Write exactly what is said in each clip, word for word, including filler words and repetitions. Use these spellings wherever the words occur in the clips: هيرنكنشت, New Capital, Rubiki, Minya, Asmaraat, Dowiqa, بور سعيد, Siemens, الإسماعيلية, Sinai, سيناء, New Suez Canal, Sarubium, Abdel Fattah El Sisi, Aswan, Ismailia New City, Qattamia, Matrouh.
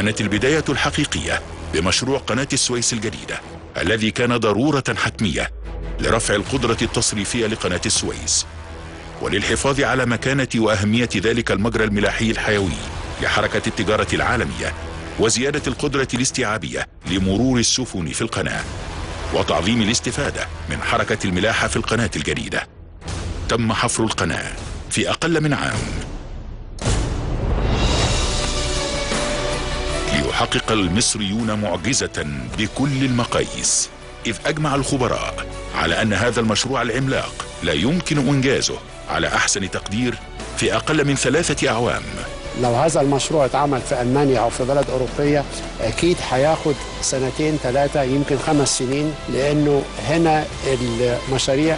كانت البداية الحقيقية بمشروع قناة السويس الجديدة الذي كان ضرورة حتمية لرفع القدرة التصريفية لقناة السويس وللحفاظ على مكانة وأهمية ذلك المجرى الملاحي الحيوي لحركة التجارة العالمية وزيادة القدرة الاستيعابية لمرور السفن في القناة وتعظيم الاستفادة من حركة الملاحة في القناة الجديدة. تم حفر القناة في أقل من عام ليحقق المصريون معجزة بكل المقاييس، إذ أجمع الخبراء على أن هذا المشروع العملاق لا يمكن إنجازه على أحسن تقدير في أقل من ثلاثة أعوام. لو هذا المشروع اتعمل في ألمانيا أو في بلد أوروبية أكيد هياخد سنتين ثلاثة يمكن خمس سنين، لأنه هنا المشاريع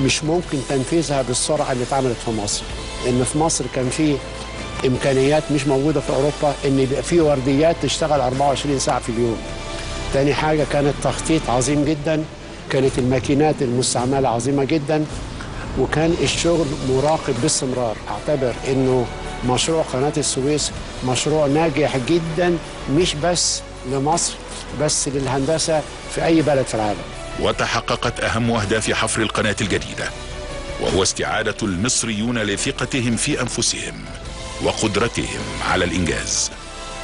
مش ممكن تنفيذها بالسرعة اللي اتعملت في مصر. إن في مصر كان في إمكانيات مش موجودة في أوروبا، إن يبقى في ورديات تشتغل أربعة وعشرين ساعة في اليوم. تاني حاجة كانت تخطيط عظيم جدا، كانت الماكينات المستعملة عظيمة جدا، وكان الشغل مراقب باستمرار. أعتبر إنه مشروع قناة السويس مشروع ناجح جدا، مش بس لمصر بس للهندسة، في أي بلد في العالم. وتحققت أهم أهداف حفر القناة الجديدة، وهو استعادة المصريون لثقتهم في أنفسهم وقدرتهم على الإنجاز.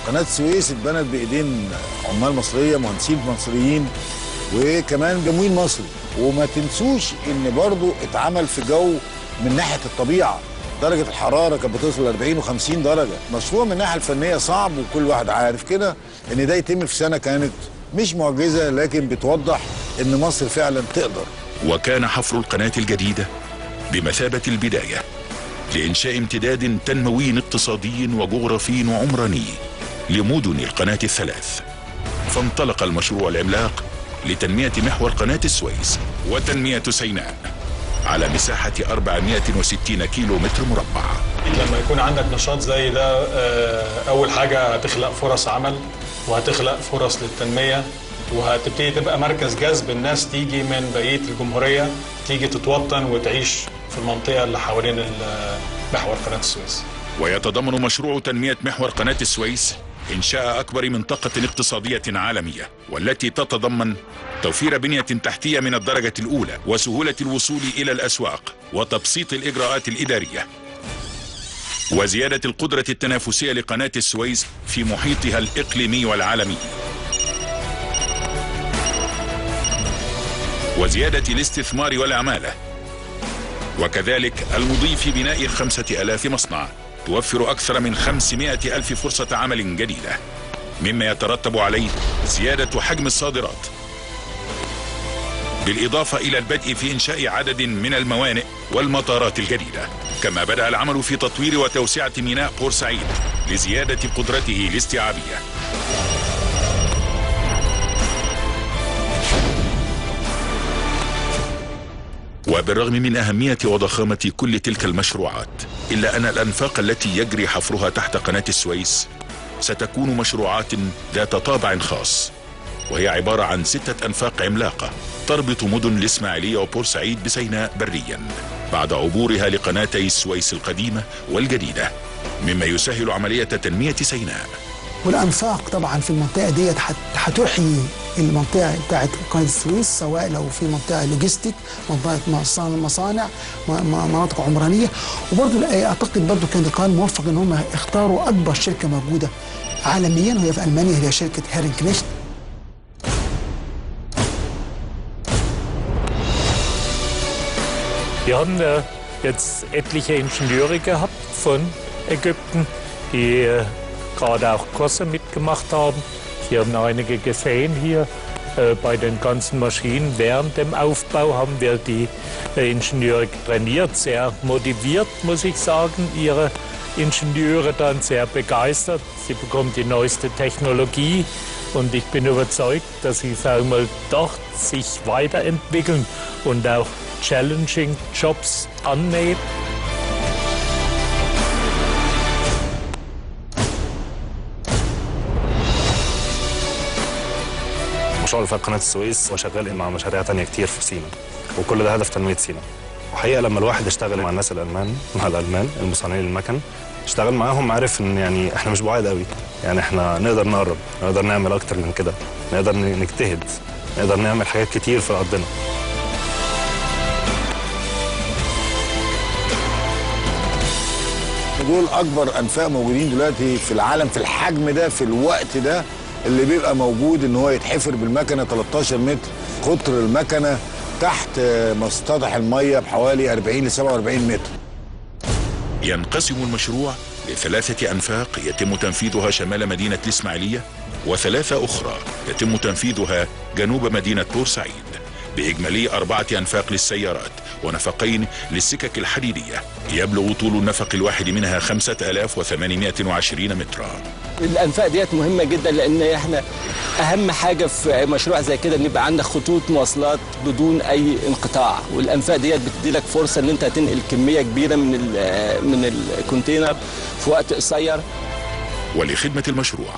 قناة السويس اتبنت بإيدين عمال مصرية، مهندسين مصريين، وكمان جمويل مصري. وما تنسوش إن برضو اتعمل في جو من ناحية الطبيعة، درجة الحرارة كانت بتوصل أربعين وخمسين درجة. مشروع من الناحية الفنية صعب، وكل واحد عارف كده إن ده يتم في سنة كانت مش معجزة، لكن بتوضح إن مصر فعلا تقدر. وكان حفر القناة الجديدة بمثابة البداية لإنشاء امتداد تنموي اقتصادي وجغرافي وعمراني لمدن القناة الثلاث. فانطلق المشروع العملاق لتنمية محور قناة السويس وتنمية سيناء على مساحة أربعمائة وستين كيلو متر مربع. لما يكون عندك نشاط زي ده، أول حاجة هتخلق فرص عمل، وهتخلق فرص للتنمية، وهتبتدي تبقى مركز جذب الناس تيجي من بقية الجمهورية، تيجي تتوطن وتعيش في المنطقة اللي حوالين محور قناة السويس. ويتضمن مشروع تنمية محور قناة السويس إنشاء أكبر منطقة اقتصادية عالمية، والتي تتضمن توفير بنية تحتية من الدرجة الأولى وسهولة الوصول إلى الأسواق وتبسيط الإجراءات الإدارية وزيادة القدرة التنافسية لقناة السويس في محيطها الإقليمي والعالمي وزيادة الاستثمار والعمالة، وكذلك المضي في بناء خمسة آلاف مصنع توفر أكثر من خمسمائة ألف فرصة عمل جديدة، مما يترتب عليه زيادة حجم الصادرات، بالإضافة إلى البدء في إنشاء عدد من الموانئ والمطارات الجديدة. كما بدأ العمل في تطوير وتوسعة ميناء بور سعيد لزيادة قدرته الاستيعابية. وبالرغم من أهمية وضخامة كل تلك المشروعات، إلا أن الأنفاق التي يجري حفرها تحت قناة السويس ستكون مشروعات ذات طابع خاص، وهي عبارة عن ستة أنفاق عملاقة تربط مدن الإسماعيلية وبورسعيد بسيناء بريا بعد عبورها لقناتي السويس القديمة والجديدة، مما يسهل عملية تنمية سيناء. والأنفاق طبعا في المنطقة دي هتحيي المنطقة بتاعت قناة السويس، سواء لو في منطقة لوجيستيك، منطقة مصانع، مناطق عمرانية. وبرضو أعتقد برضو كان كان موفق إن هم اختاروا أكبر شركة موجودة عالميا وهي في ألمانيا، هي شركة هيرنكنشت. Wir haben da jetzt etliche Ingenieure gehabt von Ägypten, die gerade auch Kurse mitgemacht haben. Wir haben einige gesehen hier. Bei den ganzen Maschinen während dem Aufbau haben wir die Ingenieure trainiert, sehr motiviert, muss ich sagen, ihre Ingenieure dann sehr begeistert. Sie bekommen die neueste Technologie und ich bin überzeugt, dass sie einmal dort sich weiterentwickeln und auch challenging jobs annehmen. مشروع في قناة السويس وشغال مع مشاريع تانية كتير في سينا، وكل ده هدف تنمية سينا. وحقيقة لما الواحد يشتغل مع الناس الألمان، مع الألمان المصنعين المكن، اشتغل معاهم عارف ان يعني احنا مش بعاد قوي، يعني احنا نقدر نقرب، نقدر نعمل اكتر من كده، نقدر نجتهد، نقدر نعمل حاجات كتير في ارضنا. دول اكبر انفاق موجودين دلوقتي في العالم في الحجم ده في الوقت ده اللي بيبقى موجود ان هو يتحفر بالمكنه ثلاثتاشر متر، قطر المكنه تحت مسطح الميه بحوالي أربعين لسبعة وأربعين متر. ينقسم المشروع لثلاثه انفاق يتم تنفيذها شمال مدينه الاسماعيليه، وثلاثه اخرى يتم تنفيذها جنوب مدينه بور سعيد، باجمالي اربعه انفاق للسيارات ونفقين للسكك الحديديه، يبلغ طول النفق الواحد منها خمسة آلاف وثمانمائة وعشرين مترا. الانفاق ديت مهمه جدا، لان احنا اهم حاجه في مشروع زي كده ان يبقى عندك خطوط مواصلات بدون اي انقطاع، والانفاق ديت بتديلك فرصه ان انت تنقل كميه كبيره من من الكونتينر في وقت قصير. ولخدمه المشروع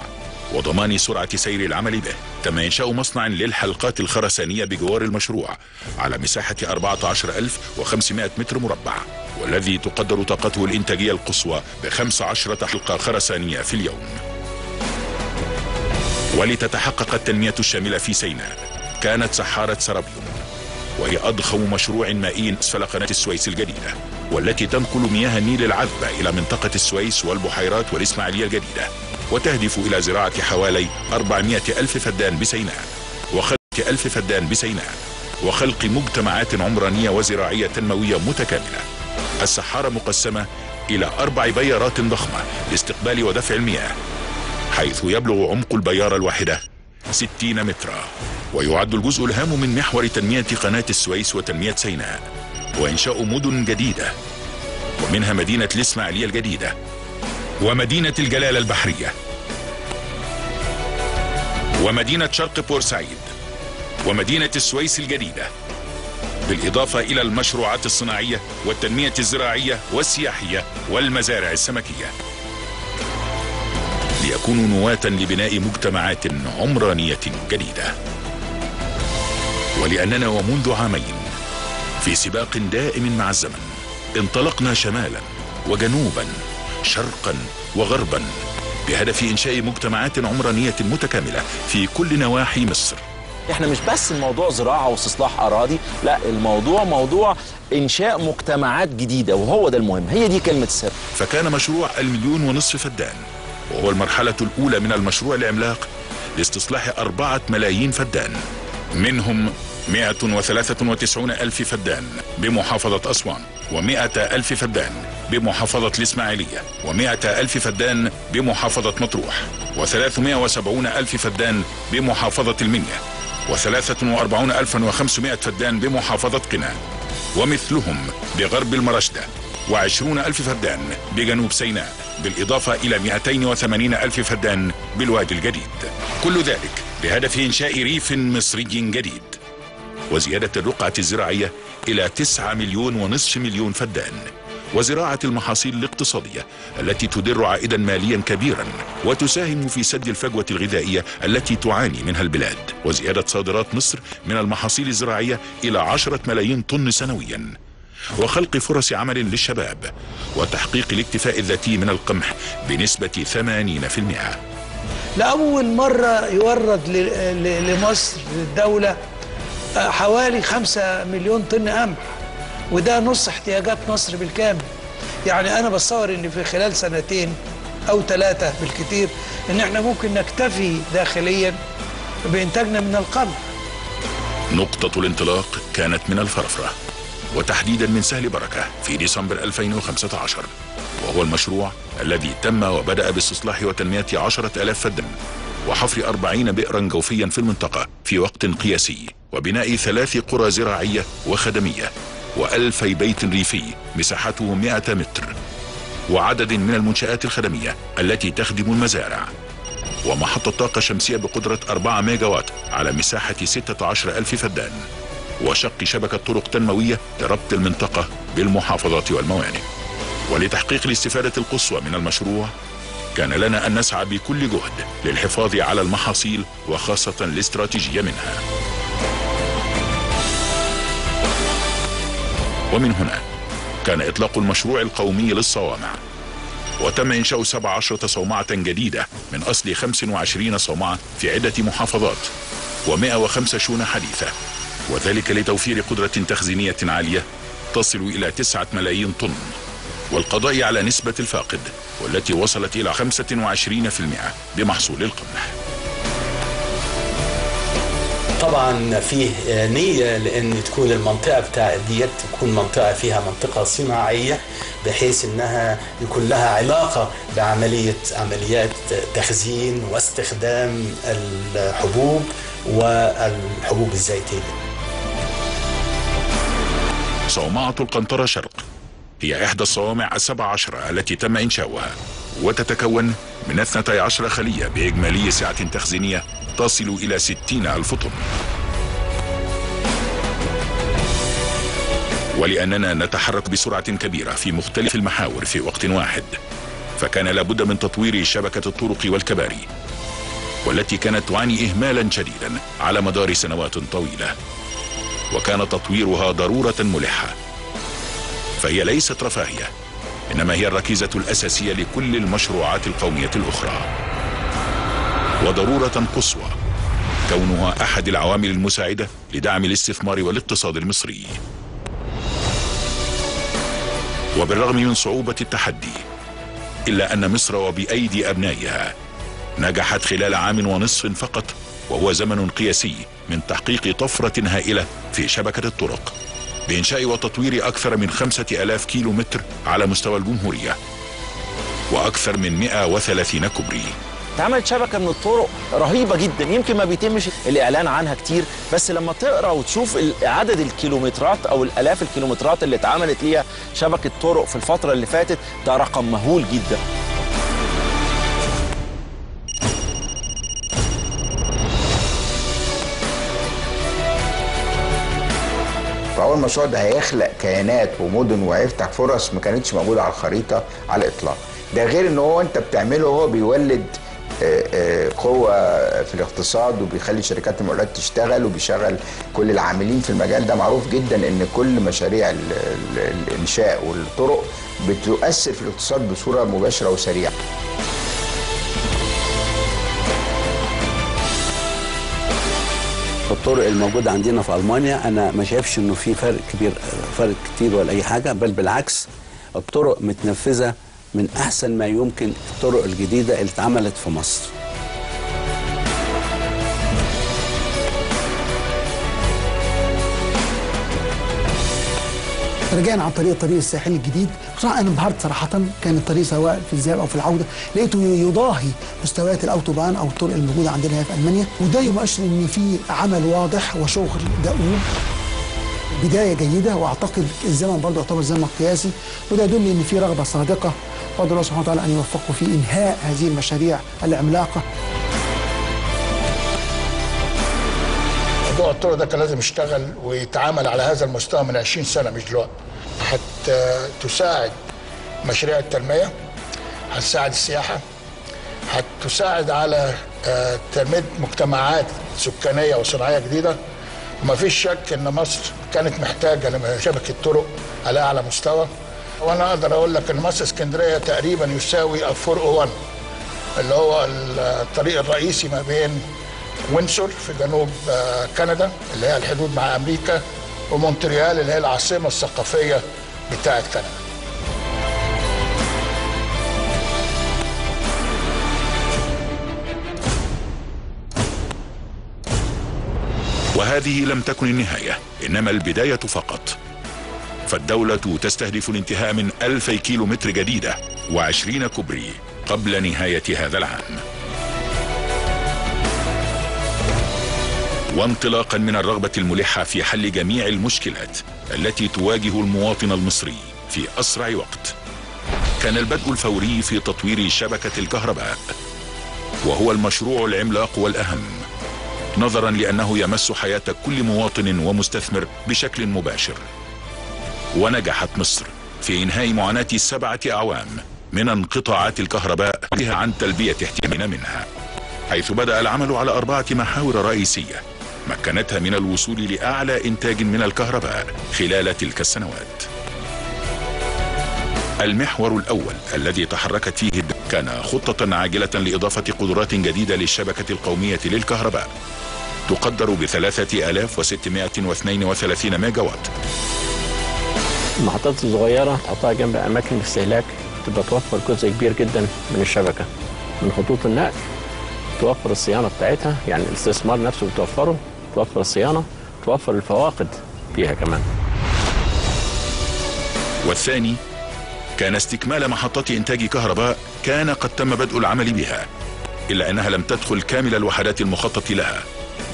وضمان سرعة سير العمل به تم إنشاء مصنع للحلقات الخرسانية بجوار المشروع على مساحة أربعة عشر ألف وخمسمائة متر مربع، والذي تقدر طاقته الإنتاجية القصوى بخمس عشرة حلقة خرسانية في اليوم. ولتتحقق التنمية الشاملة في سيناء كانت سحارة سرابيوم، وهي أضخم مشروع مائي أسفل قناة السويس الجديدة، والتي تنقل مياه النيل العذبة إلى منطقة السويس والبحيرات والإسماعيلية الجديدة، وتهدف إلى زراعة حوالي أربعمائة ألف فدان بسيناء، وخلق ألف فدان بسيناء، وخلق مجتمعات عمرانية وزراعية تنموية متكاملة. السحارة مقسمة إلى أربع بيارات ضخمة لاستقبال ودفع المياه، حيث يبلغ عمق البيارة الواحدة ستين مترا، ويعد الجزء الهام من محور تنمية قناة السويس وتنمية سيناء وإنشاء مدن جديدة، ومنها مدينة الإسماعيلية الجديدة ومدينة الجلالة البحرية ومدينة شرق بور سعيد ومدينة السويس الجديدة، بالإضافة إلى المشروعات الصناعية والتنمية الزراعية والسياحية والمزارع السمكية، ليكونوا نواة لبناء مجتمعات عمرانية جديدة. ولأننا ومنذ عامين في سباق دائم مع الزمن، انطلقنا شمالا وجنوبا شرقا وغربا بهدف إنشاء مجتمعات عمرانية متكاملة في كل نواحي مصر. احنا مش بس الموضوع زراعة واستصلاح أراضي، لا، الموضوع موضوع إنشاء مجتمعات جديدة، وهو ده المهم، هي دي كلمة السر. فكان مشروع المليون ونصف فدان، وهو المرحلة الأولى من المشروع العملاق لاستصلاح أربعة ملايين فدان، منهم مائة وثلاثة وتسعين ألف فدان بمحافظة أسوان، ومائة ألف فدان بمحافظة الإسماعيلية، ومائة ألف فدان بمحافظة مطروح، وثلاثمائة وسبعون ألف فدان بمحافظة المنيا، وثلاثة وأربعون ألفا وخمسمائة فدان بمحافظة قنا ومثلهم بغرب المرشدة، وعشرون ألف فدان بجنوب سيناء، بالإضافة إلى مائتين وثمانين ألف فدان بالوادي الجديد. كل ذلك بهدف إنشاء ريف مصري جديد وزيادة الرقعة الزراعية إلى تسعة مليون ونصف مليون فدان، وزراعة المحاصيل الاقتصادية التي تدر عائدا ماليا كبيرا وتساهم في سد الفجوة الغذائية التي تعاني منها البلاد، وزيادة صادرات مصر من المحاصيل الزراعية إلى عشرة ملايين طن سنويا، وخلق فرص عمل للشباب، وتحقيق الاكتفاء الذاتي من القمح بنسبة ثمانين بالمئة. لأول مرة يورد لمصر للدولة حوالي خمسة مليون طن قمح، وده نص احتياجات مصر بالكامل. يعني أنا بتصور إن في خلال سنتين أو ثلاثة بالكتير إن إحنا ممكن نكتفي داخليا بإنتاجنا من القمح. نقطة الانطلاق كانت من الفرفرة، وتحديدا من سهل بركة في ديسمبر ألفين وخمسة عشر، وهو المشروع الذي تم وبدأ باستصلاح وتنمية عشرة آلاف فدان وحفر أربعين بئرا جوفيا في المنطقة في وقت قياسي، وبناء ثلاث قرى زراعية وخدمية، وألفي بيت ريفي مساحته مائة متر، وعدد من المنشآت الخدمية التي تخدم المزارع، ومحطة طاقة شمسية بقدرة أربعة ميجاوات على مساحة ستة عشر ألف فدان، وشق شبكة طرق تنموية لربط المنطقة بالمحافظات والموانئ. ولتحقيق الاستفادة القصوى من المشروع كان لنا أن نسعى بكل جهد للحفاظ على المحاصيل، وخاصة الاستراتيجية منها. ومن هنا كان إطلاق المشروع القومي للصوامع، وتم إنشاء سبع عشرة صومعة جديدة من أصل خمس وعشرين صومعة في عدة محافظات ومئة وخمسة شونة حديثة، وذلك لتوفير قدرة تخزينية عالية تصل إلى تسعة ملايين طن والقضاء على نسبة الفاقد والتي وصلت إلى خمسة وعشرين بالمئة بمحصول القمح. طبعا فيه نية لأن تكون المنطقة بتاعت ديت تكون منطقة فيها منطقة صناعية بحيث أنها يكون لها علاقة بعملية عمليات تخزين واستخدام الحبوب والحبوب الزيتية. صومعة القنطرة شرق هي إحدى الصوامع السبع عشرة التي تم إنشاؤها، وتتكون من اثنتي عشرة خلية بإجمالي سعة تخزينية تصل إلى ستين ألف طن. ولأننا نتحرك بسرعة كبيرة في مختلف المحاور في وقت واحد، فكان لابد من تطوير شبكة الطرق والكباري والتي كانت تعاني إهمالا شديدا على مدار سنوات طويلة، وكان تطويرها ضرورة ملحة، فهي ليست رفاهية إنما هي الركيزة الأساسية لكل المشروعات القومية الأخرى، وضرورة قصوى كونها أحد العوامل المساعدة لدعم الاستثمار والاقتصاد المصري. وبالرغم من صعوبة التحدي إلا أن مصر وبأيدي أبنائها نجحت خلال عام ونصف فقط، وهو زمن قياسي، من تحقيق طفرة هائلة في شبكة الطرق بإنشاء وتطوير أكثر من خمسة آلاف كيلو متر على مستوى الجمهورية وأكثر من مئة وثلاثين كوبري. اتعملت شبكة من الطرق رهيبة جدا، يمكن ما بيتمش الإعلان عنها كتير، بس لما تقرأ وتشوف عدد الكيلومترات أو الآلاف الكيلومترات اللي اتعملت ليها شبكة طرق في الفترة اللي فاتت ده رقم مهول جدا. فهو المشروع ده هيخلق كيانات ومدن وهيفتح فرص ما كانتش موجوده على الخريطه على الاطلاق، ده غير ان هو انت بتعمله هو بيولد قوه في الاقتصاد وبيخلي شركات المقاولات تشتغل وبيشغل كل العاملين في المجال ده. معروف جدا ان كل مشاريع الانشاء والطرق بتؤثر في الاقتصاد بصوره مباشره وسريعه. الطرق الموجوده عندنا في المانيا انا ما شايفش انه في فرق كبير فرق كتير ولا اي حاجه، بل بالعكس الطرق متنفذه من احسن ما يمكن الطرق الجديده اللي اتعملت في مصر. رجعنا عن طريق الطريق الساحلي الجديد، بصراحه انا انبهرت صراحه. كان الطريق سواء في الذهاب او في العوده لقيته يضاهي مستويات الاوتوبان او الطرق الموجوده عندنا في المانيا، وده يؤشر ان في عمل واضح وشغل دؤوب، بدايه جيده، واعتقد الزمن برضه يعتبر زمن قياسي، وده يدل ان في رغبه صادقه بفضل الله سبحانه وتعالى ان يوفقه في انهاء هذه المشاريع العملاقه. موضوع الطرق ده كان لازم يشتغل ويتعامل على هذا المستوى من عشرين سنه مش دلوقتي، حتى تساعد مشاريع التنميه، هتساعد السياحه، هتساعد على تنميه مجتمعات سكانيه وصناعيه جديده. ومفيش شك ان مصر كانت محتاجه شبكه طرق على اعلى مستوى، وانا اقدر اقول لك ان مصر اسكندريه تقريبا يساوي أربعمئة وواحد اللي هو الطريق الرئيسي ما بين وينسور في جنوب كندا اللي هي الحدود مع أمريكا ومونتريال اللي هي العاصمة الثقافية بتاعة كندا. وهذه لم تكن النهاية إنما البداية فقط، فالدولة تستهدف الانتهاء من ألف كيلو متر جديدة وعشرين كوبري قبل نهاية هذا العام. وانطلاقا من الرغبة الملحة في حل جميع المشكلات التي تواجه المواطن المصري في أسرع وقت، كان البدء الفوري في تطوير شبكة الكهرباء، وهو المشروع العملاق والأهم نظرا لأنه يمس حياة كل مواطن ومستثمر بشكل مباشر. ونجحت مصر في إنهاء معاناة سبعة أعوام من انقطاعات الكهرباء عن تلبية احتياجنا منها، حيث بدأ العمل على أربعة محاور رئيسية مكنتها من الوصول لأعلى إنتاج من الكهرباء خلال تلك السنوات. المحور الأول الذي تحركت فيه الدولة كان خطة عاجلة لإضافة قدرات جديدة للشبكة القومية للكهرباء تقدر بثلاثة آلاف وستمائة واثنين وثلاثين ميجا وات. المحطات الصغيرة تحطها جنب أماكن الاستهلاك تبقى توفر جزء كبير جدا من الشبكة، من خطوط النقل توفر الصيانة بتاعتها، يعني الاستثمار نفسه بتوفره، توفر الصيانة، توفر الفواقد فيها كمان. والثاني كان استكمال محطات إنتاج كهرباء كان قد تم بدء العمل بها، إلا أنها لم تدخل كامل الوحدات المخطط لها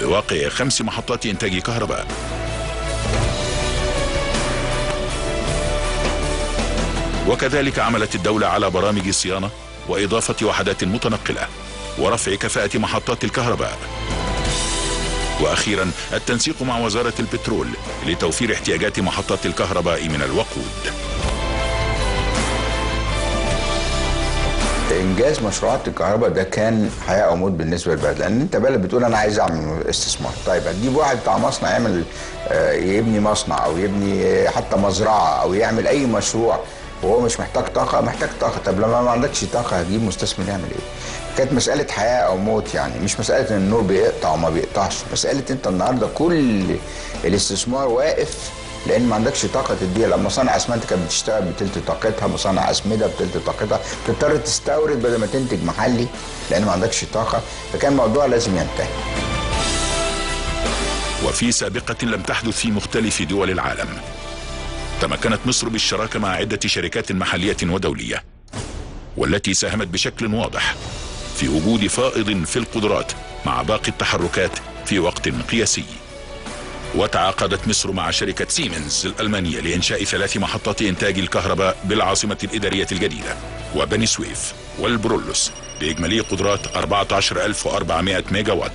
بواقع خمس محطات إنتاج كهرباء. وكذلك عملت الدولة على برامج صيانة وإضافة وحدات متنقلة ورفع كفاءة محطات الكهرباء. وأخيرا التنسيق مع وزارة البترول لتوفير احتياجات محطات الكهرباء من الوقود. إنجاز مشروعات الكهرباء ده كان حياة أو موت بالنسبة للبلد، لأن أنت بلد بتقول أنا عايز أعمل استثمار، طيب هتجيب واحد بتاع مصنع يعمل يبني مصنع أو يبني حتى مزرعة أو يعمل أي مشروع وهو مش محتاج طاقة، محتاج طاقة، طب لما ما عندكش طاقة هتجيب مستثمر يعمل إيه؟ كانت مسألة حياة أو موت، يعني مش مسألة إن النور بيقطع وما بيقطعش، مسألة أنت النهارده كل الاستثمار واقف لأن ما عندكش طاقة تديها، لما مصانع أسمنت كانت بتشتغل بتلت طاقتها، مصانع أسمدة بتلت طاقتها، بتضطر تستورد بدل ما تنتج محلي لأن ما عندكش طاقة، فكان الموضوع لازم ينتهي. وفي سابقة لم تحدث في مختلف دول العالم، تمكنت مصر بالشراكة مع عدة شركات محلية ودولية، والتي ساهمت بشكل واضح في وجود فائض في القدرات مع باقي التحركات في وقت قياسي. وتعاقدت مصر مع شركة سيمنز الألمانية لإنشاء ثلاث محطات إنتاج الكهرباء بالعاصمة الإدارية الجديدة وبني سويف والبرولوس بإجمالي قدرات أربعة عشر ألف وأربعمائة ميجا وات،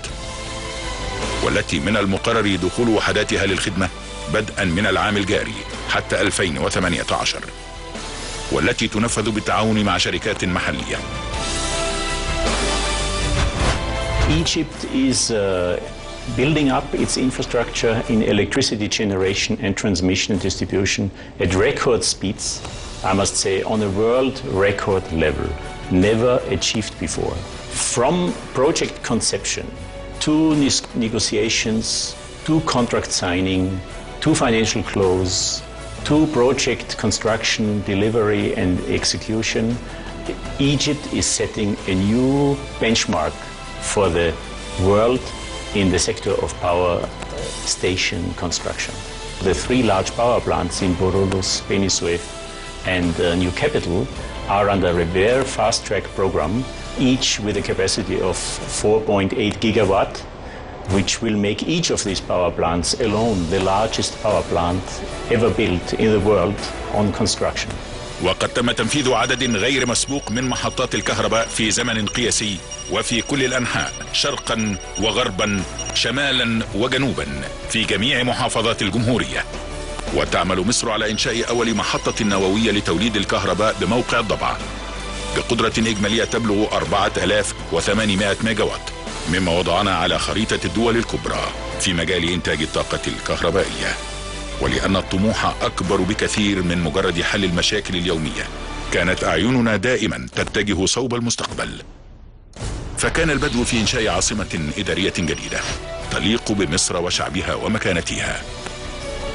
والتي من المقرر دخول وحداتها للخدمة بدءا من العام الجاري حتى ألفين وثمانية عشر، والتي تنفذ بالتعاون مع شركات محلية. Egypt is uh... building up its infrastructure in electricity generation and transmission and distribution at record speeds, I must say, on a world record level, never achieved before. From project conception to negotiations, to contract signing, to financial close, to project construction, delivery and execution, Egypt is setting a new benchmark for the world in the sector of power station construction. The three large power plants in Borulus, Beni Suef and uh, New Capital are under a very fast-track program, each with a capacity of four point eight gigawatt, which will make each of these power plants alone the largest power plant ever built in the world on construction. وقد تم تنفيذ عدد غير مسبوق من محطات الكهرباء في زمن قياسي وفي كل الأنحاء، شرقا وغربا، شمالا وجنوبا، في جميع محافظات الجمهورية. وتعمل مصر على إنشاء أول محطة نووية لتوليد الكهرباء بموقع الضبع بقدرة إجمالية تبلغ أربعة آلاف وثمانمائة ميجا وات، مما وضعنا على خريطة الدول الكبرى في مجال إنتاج الطاقة الكهربائية. ولأن الطموح أكبر بكثير من مجرد حل المشاكل اليومية، كانت أعيننا دائما تتجه صوب المستقبل، فكان البدء في إنشاء عاصمة إدارية جديدة تليق بمصر وشعبها ومكانتها.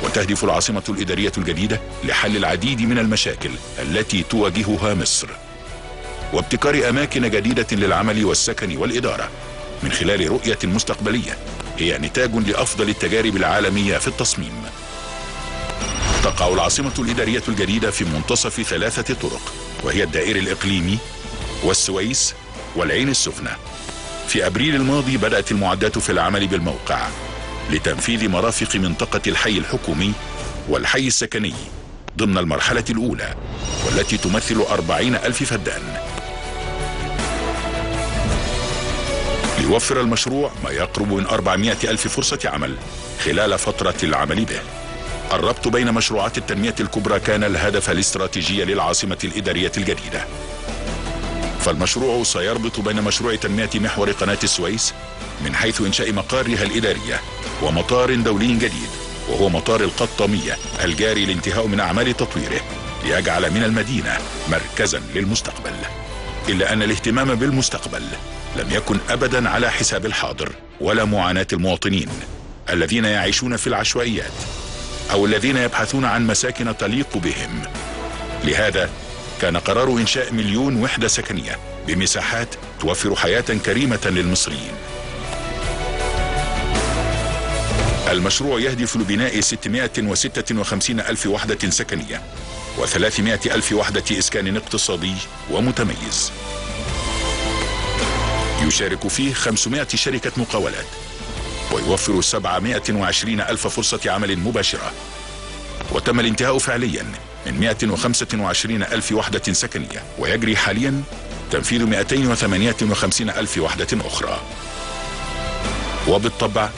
وتهدف العاصمة الإدارية الجديدة لحل العديد من المشاكل التي تواجهها مصر، وابتكار أماكن جديدة للعمل والسكن والإدارة من خلال رؤية مستقبلية هي نتاج لأفضل التجارب العالمية في التصميم. تقع العاصمة الإدارية الجديدة في منتصف ثلاثة طرق، وهي الدائري الإقليمي والسويس والعين السخنة. في أبريل الماضي بدأت المعدات في العمل بالموقع لتنفيذ مرافق منطقة الحي الحكومي والحي السكني ضمن المرحلة الأولى، والتي تمثل أربعين ألف فدان. ليوفر المشروع ما يقرب من أربعمائة ألف فرصة عمل خلال فترة العمل به. الربط بين مشروعات التنمية الكبرى كان الهدف الاستراتيجي للعاصمة الإدارية الجديدة، فالمشروع سيربط بين مشروع تنمية محور قناة السويس من حيث إنشاء مقارها الإدارية ومطار دولي جديد، وهو مطار القطامية الجاري لانتهاء من أعمال تطويره، ليجعل من المدينة مركزا للمستقبل. إلا أن الاهتمام بالمستقبل لم يكن أبدا على حساب الحاضر ولا معاناة المواطنين الذين يعيشون في العشوائيات أو الذين يبحثون عن مساكن تليق بهم. لهذا كان قرار إنشاء مليون وحدة سكنية بمساحات توفر حياة كريمة للمصريين. المشروع يهدف لبناء ستمائة وستة وخمسين ألف وحدة سكنية وثلاثمائة ألف وحدة إسكان اقتصادي ومتميز. يشارك فيه خمسمائة شركة مقاولات ويوفر سبعمائة وعشرين ألف فرصة عمل مباشرة. وتم الانتهاء فعليا من مائة وخمسة وعشرين ألف وحدة سكنية ويجري حاليا تنفيذ مائتين وثمانية وخمسين ألف وحدة أخرى. وبالطبع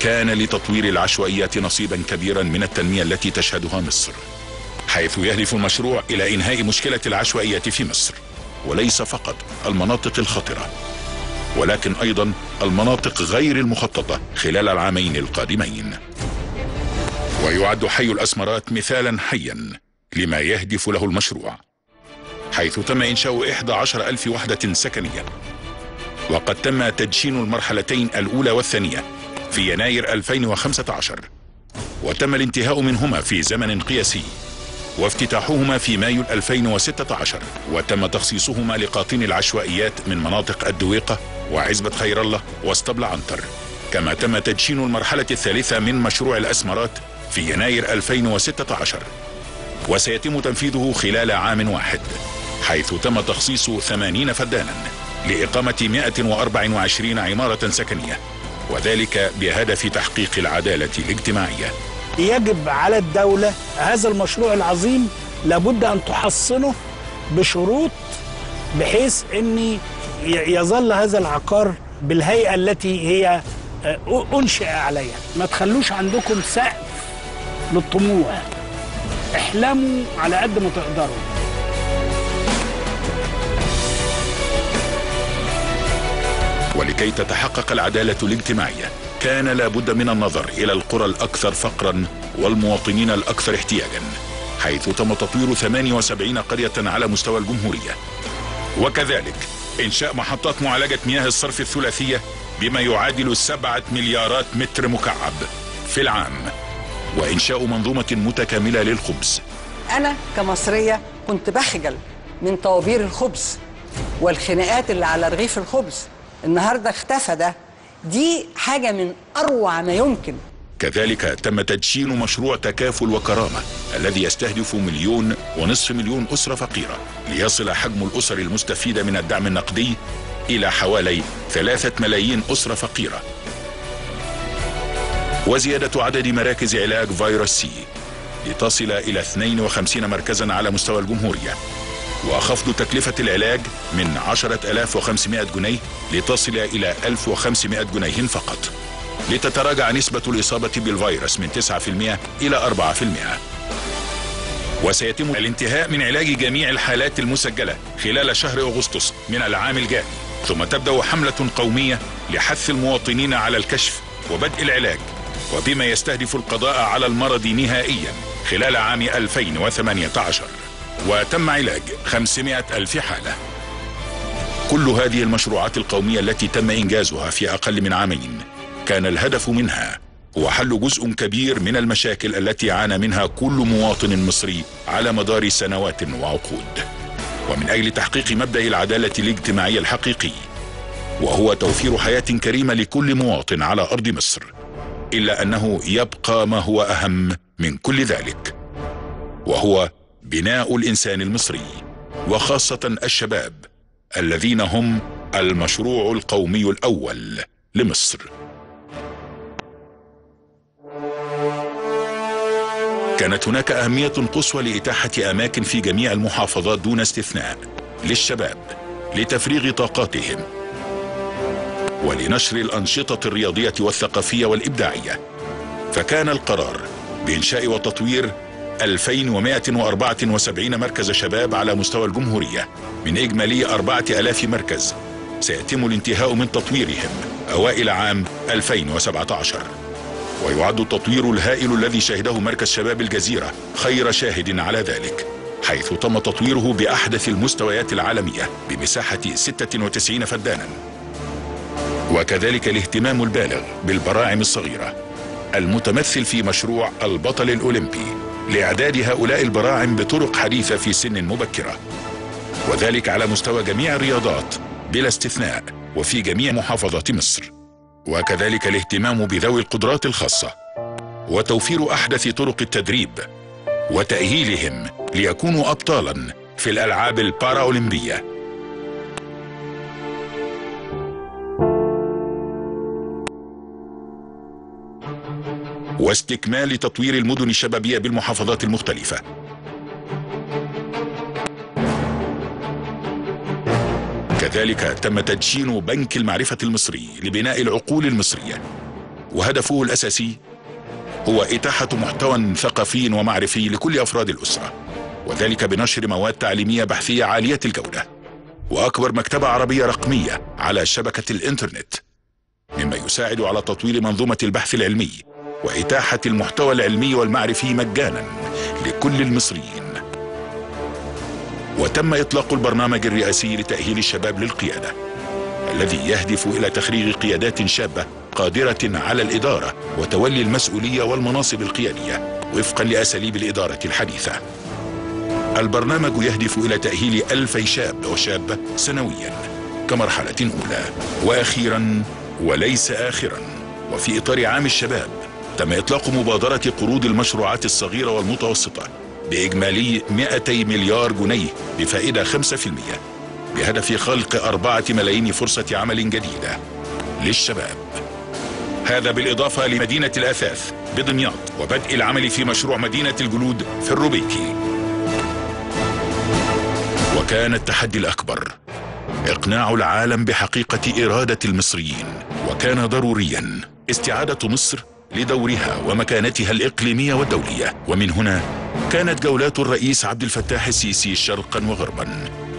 كان لتطوير العشوائيات نصيبا كبيرا من التنمية التي تشهدها مصر، حيث يهدف المشروع إلى إنهاء مشكلة العشوائيات في مصر، وليس فقط المناطق الخطرة ولكن أيضا المناطق غير المخططة خلال العامين القادمين. ويعد حي الأسمرات مثالا حيا لما يهدف له المشروع، حيث تم إنشاء إحدى عشر ألف وحدة سكنية، وقد تم تدشين المرحلتين الأولى والثانية في يناير ألفين وخمسة عشر، وتم الانتهاء منهما في زمن قياسي وافتتاحهما في مايو ألفين وستة عشر. وتم تخصيصهما لقاطني العشوائيات من مناطق الدويقة وعزبة خير الله واسطبل عنتر. كما تم تدشين المرحلة الثالثة من مشروع الأسمرات في يناير ألفين وستة عشر، وسيتم تنفيذه خلال عام واحد، حيث تم تخصيص ثمانين فدانا لإقامة مائة وأربع وعشرين عمارة سكنية، وذلك بهدف تحقيق العدالة الاجتماعية. يجب على الدولة هذا المشروع العظيم لابد أن تحصنه بشروط بحيث أن يظل هذا العقار بالهيئة التي هي أنشئ عليها. ما تخلوش عندكم سقف للطموح، احلموا على قد ما تقدروا. ولكي تتحقق العدالة الاجتماعية كان لابد من النظر إلى القرى الأكثر فقرا والمواطنين الأكثر احتياجا، حيث تم تطوير ثمانية وسبعين قرية على مستوى الجمهورية، وكذلك إنشاء محطات معالجة مياه الصرف الثلاثية بما يعادل سبعة مليارات متر مكعب في العام، وإنشاء منظومة متكاملة للخبز. أنا كمصرية كنت بخجل من طوابير الخبز والخناقات اللي على رغيف الخبز. النهاردة اختفى ده، دي حاجة من أروع ما يمكن. كذلك تم تدشين مشروع تكافل وكرامة الذي يستهدف مليون ونصف مليون أسرة فقيرة، ليصل حجم الأسر المستفيدة من الدعم النقدي إلى حوالي ثلاثة ملايين أسرة فقيرة. وزيادة عدد مراكز علاج فيروس سي لتصل إلى اثنين وخمسين مركزا على مستوى الجمهورية، وخفض تكلفة العلاج من عشرة آلاف وخمسمائة جنيه لتصل إلى ألف وخمسمائة جنيه فقط، لتتراجع نسبة الإصابة بالفيروس من تسعة بالمئة إلى أربعة بالمئة. وسيتم الانتهاء من علاج جميع الحالات المسجلة خلال شهر أغسطس من العام الجاري، ثم تبدأ حملة قومية لحث المواطنين على الكشف وبدء العلاج، وبما يستهدف القضاء على المرض نهائيا خلال عام ألفين وثمانية عشر. وتم علاج خمسمائة ألف حالة. كل هذه المشروعات القومية التي تم إنجازها في أقل من عامين كان الهدف منها هو حل جزء كبير من المشاكل التي عانى منها كل مواطن مصري على مدار سنوات وعقود، ومن أجل تحقيق مبدأ العدالة الاجتماعية الحقيقي، وهو توفير حياة كريمة لكل مواطن على أرض مصر. إلا أنه يبقى ما هو أهم من كل ذلك، وهو بناء الإنسان المصري، وخاصة الشباب الذين هم المشروع القومي الأول لمصر. كانت هناك أهمية قصوى لإتاحة أماكن في جميع المحافظات دون استثناء للشباب لتفريغ طاقاتهم، ولنشر الأنشطة الرياضية والثقافية والإبداعية. فكان القرار بإنشاء وتطوير ألفين ومائة وأربعة وسبعين مركز شباب على مستوى الجمهورية من إجمالي أربعة آلاف مركز، سيتم الانتهاء من تطويرهم أوائل عام ألفين وسبعة عشر. ويعد التطوير الهائل الذي شهده مركز شباب الجزيرة خير شاهد على ذلك، حيث تم تطويره بأحدث المستويات العالمية بمساحة ستة وتسعين فدانا، وكذلك الاهتمام البالغ بالبراعم الصغيرة المتمثل في مشروع البطل الأولمبي لإعداد هؤلاء البراعم بطرق حديثة في سن مبكرة، وذلك على مستوى جميع الرياضات بلا استثناء وفي جميع محافظات مصر، وكذلك الاهتمام بذوي القدرات الخاصة وتوفير أحدث طرق التدريب وتأهيلهم ليكونوا أبطالا في الألعاب الباراولمبية. واستكمال تطوير المدن الشبابية بالمحافظات المختلفة. كذلك تم تدشين بنك المعرفة المصري لبناء العقول المصرية، وهدفه الأساسي هو إتاحة محتوى ثقافي ومعرفي لكل أفراد الأسرة، وذلك بنشر مواد تعليمية بحثية عالية الجودة، وأكبر مكتبة عربية رقمية على شبكة الإنترنت، مما يساعد على تطوير منظومة البحث العلمي وإتاحة المحتوى العلمي والمعرفي مجانا لكل المصريين. وتم إطلاق البرنامج الرئاسي لتأهيل الشباب للقيادة، الذي يهدف إلى تخريج قيادات شابة قادرة على الإدارة وتولي المسؤولية والمناصب القيادية وفقا لأساليب الإدارة الحديثة. البرنامج يهدف إلى تأهيل ألفي شاب وشابة سنويا كمرحلة أولى. وأخيرا وليس آخرا، وفي إطار عام الشباب، تم إطلاق مبادرة قروض المشروعات الصغيرة والمتوسطة بإجمالي مئتي مليار جنيه بفائدة خمسة بالمئة بهدف خلق أربعة ملايين فرصة عمل جديدة للشباب. هذا بالإضافة لمدينة الأثاث بدمياط وبدء العمل في مشروع مدينة الجلود في الروبيكي. وكان التحدي الأكبر إقناع العالم بحقيقة إرادة المصريين، وكان ضروريا استعادة مصر لدورها ومكانتها الإقليمية والدولية. ومن هنا كانت جولات الرئيس عبد الفتاح السيسي شرقا وغربا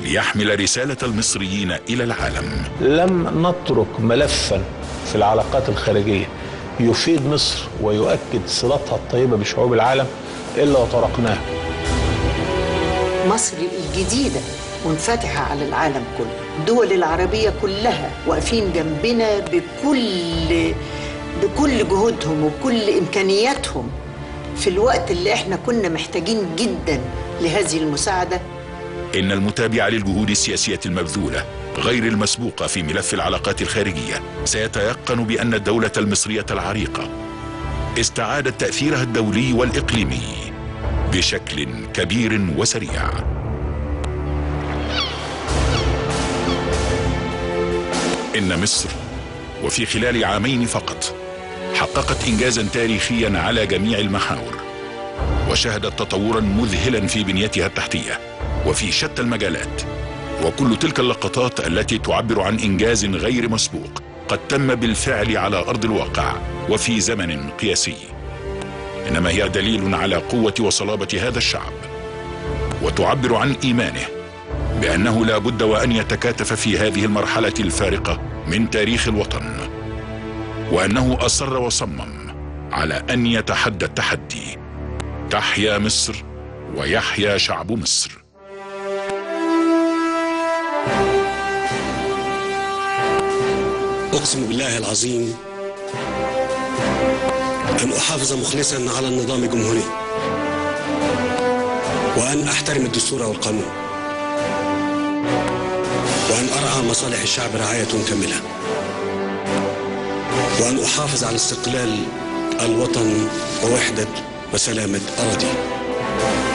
ليحمل رسالة المصريين إلى العالم. لم نترك ملفا في العلاقات الخارجية يفيد مصر ويؤكد صلتها الطيبة بشعوب العالم إلا وطرقناه. مصر الجديدة منفتحة على العالم كله، الدول العربية كلها واقفين جنبنا بكل بكل جهودهم وكل إمكانياتهم في الوقت اللي احنا كنا محتاجين جدا لهذه المساعدة. إن المتابعة للجهود السياسية المبذولة غير المسبوقة في ملف العلاقات الخارجية سيتيقن بأن الدولة المصرية العريقة استعادت تأثيرها الدولي والإقليمي بشكل كبير وسريع. إن مصر وفي خلال عامين فقط حققت إنجازا تاريخيا على جميع المحاور، وشهدت تطورا مذهلا في بنيتها التحتية وفي شتى المجالات، وكل تلك اللقطات التي تعبر عن إنجاز غير مسبوق قد تم بالفعل على أرض الواقع وفي زمن قياسي، إنما هي دليل على قوة وصلابة هذا الشعب، وتعبر عن إيمانه بأنه لا بد وأن يتكاتف في هذه المرحلة الفارقة من تاريخ الوطن، وأنه أصر وصمم على أن يتحدى التحدي. تحيا مصر ويحيا شعب مصر. أقسم بالله العظيم أن أحافظ مخلصا على النظام الجمهوري، وأن أحترم الدستور والقانون، وأن أرعى مصالح الشعب رعاية كاملة، وأن أحافظ على استقلال الوطن ووحدة وسلامة أراضيه.